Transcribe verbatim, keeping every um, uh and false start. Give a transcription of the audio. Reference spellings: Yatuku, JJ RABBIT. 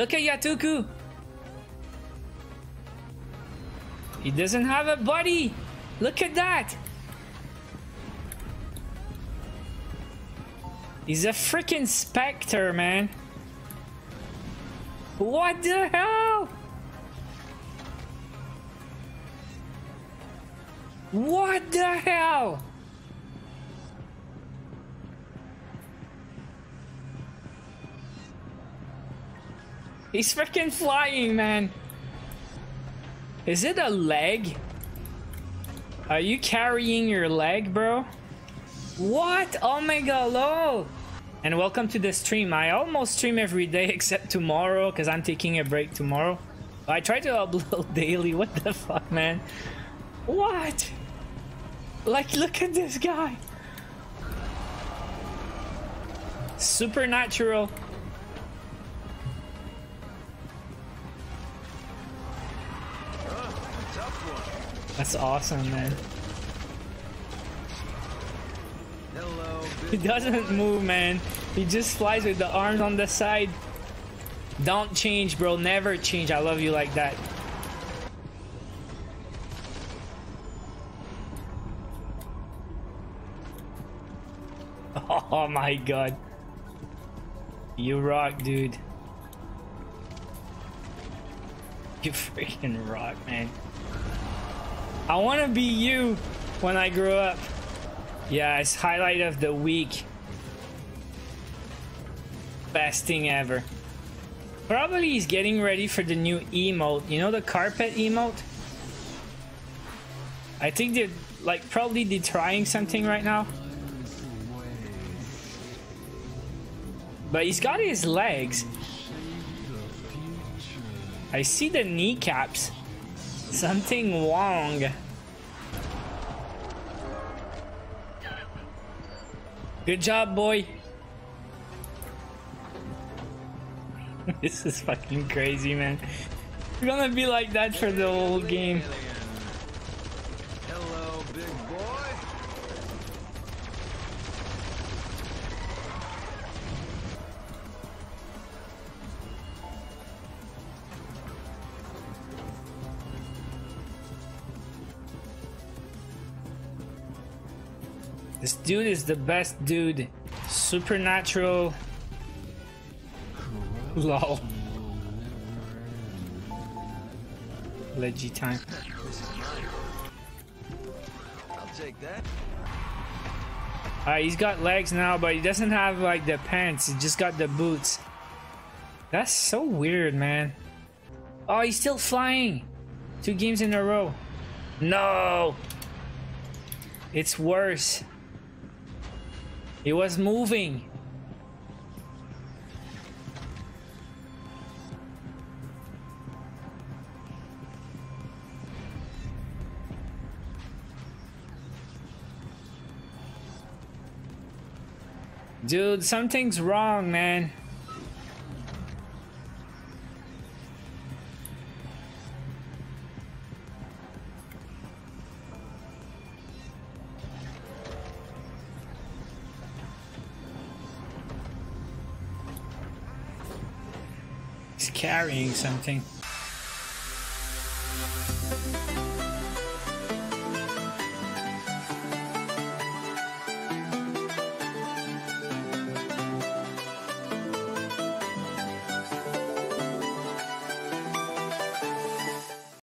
Look at Yatuku. He doesn't have a buddy. Look at that. He's a freaking specter, man. What the hell? What the hell? He's freaking flying, man. Is it a leg? Are you carrying your leg, bro? What? Oh my god, lol. And welcome to the stream. I almost stream every day except tomorrow because I'm taking a break tomorrow. I try to upload daily. What the fuck, man? What? Like, look at this guy. Supernatural. That's awesome, man. He doesn't move, man. He just flies with the arms on the side. Don't change, bro. Never change. I love you like that. Oh my god. You rock, dude. You freaking rock, man. I want to be you when I grow up. Yeah, it's highlight of the week. Best thing ever. Probably he's getting ready for the new emote. You know the carpet emote? I think they're like probably they're trying something right now. But he's got his legs. I see the kneecaps. Something wrong. Good job, boy. This is fucking crazy, man. We're gonna be like that for the whole game. Hello, big boy. This dude is the best dude. Supernatural. Lol. Legit time. I'll take that. Alright, he's got legs now, but he doesn't have like the pants. He just got the boots. That's so weird, man. Oh, he's still flying. Two games in a row. No. It's worse. He was moving. Dude, something's wrong, man. He's carrying something.